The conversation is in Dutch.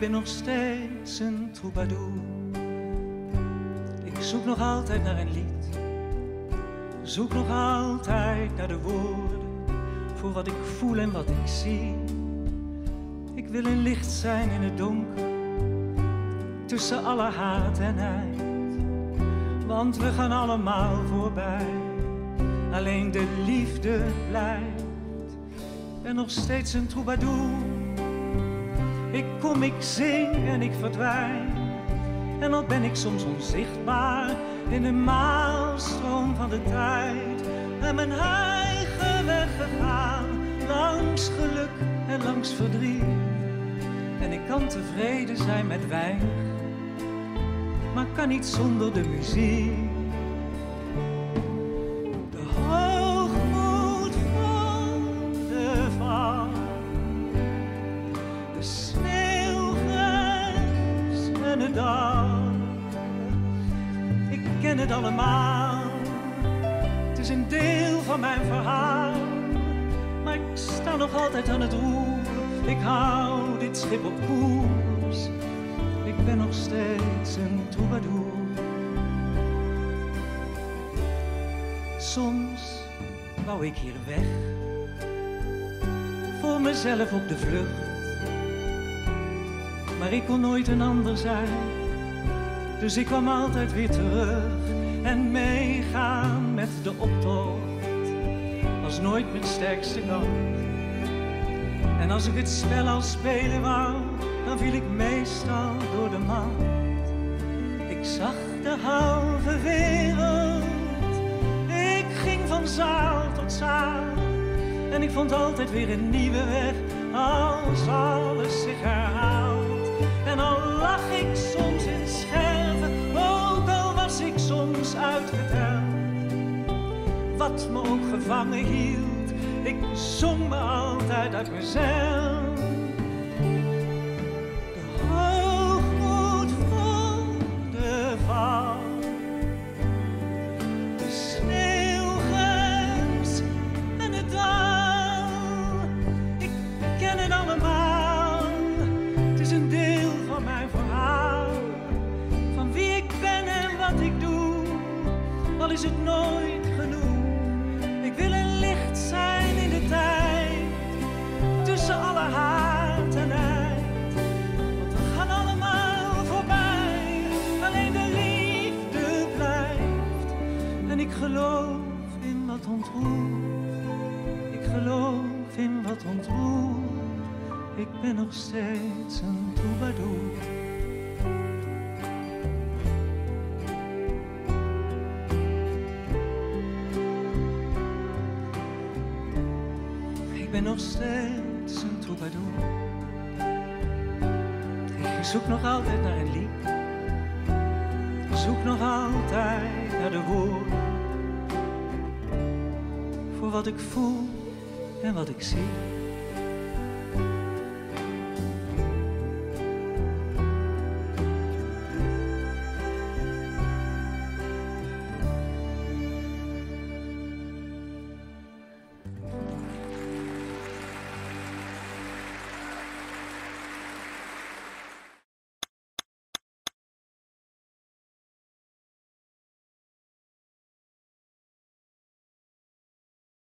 ik ben nog steeds een troubadour. Ik zoek nog altijd naar een lied, zoek nog altijd naar de woorden voor wat ik voel en wat ik zie. Ik wil een licht zijn in het donker, tussen alle haat en nijd, want we gaan allemaal voorbij, alleen de liefde blijft. Ik ben nog steeds een troubadour. Ik kom, ik zing en ik verdwijn. En al ben ik soms onzichtbaar in de maalstroom van de tijd. En mijn eigen weg gegaan, langs geluk en langs verdriet. En ik kan tevreden zijn met weinig, maar kan niet zonder de muziek. Ik ken het allemaal, het is een deel van mijn verhaal. Maar ik sta nog altijd aan het roer, ik hou dit schip op koers. Ik ben nog steeds een troubadour. Soms wou ik hier weg, voor mezelf op de vlucht. Maar ik kon nooit een ander zijn, dus ik kwam altijd weer terug. En meegaan met de optocht was nooit mijn sterkste kant. En als ik het spel al spelen wou, dan viel ik meestal door de mand. Ik zag de halve wereld, ik ging van zaal tot zaal. En ik vond altijd weer een nieuwe weg, als alles zich herhaalt. En al lag ik soms in scherven, ook al was ik soms uitgeteld. Wat me ook gevangen hield, ik zong me altijd uit mezelf. De hoogmoed van de val, de sneeuwgrens en het dal. Ik ken het allemaal, het is een deel van mijn verhaal, van wie ik ben en wat ik doe, al is het nooit genoeg. Ik wil een licht zijn in de tijd, tussen alle haat en nijd, want we gaan allemaal voorbij, alleen de liefde blijft. En ik geloof in wat ontroert, ik geloof in wat ontroert. Ik ben nog steeds een troubadour. Ik ben nog steeds een troubadour. Ik zoek nog altijd naar een lied. Ik zoek nog altijd naar de woorden voor wat ik voel en wat ik zie.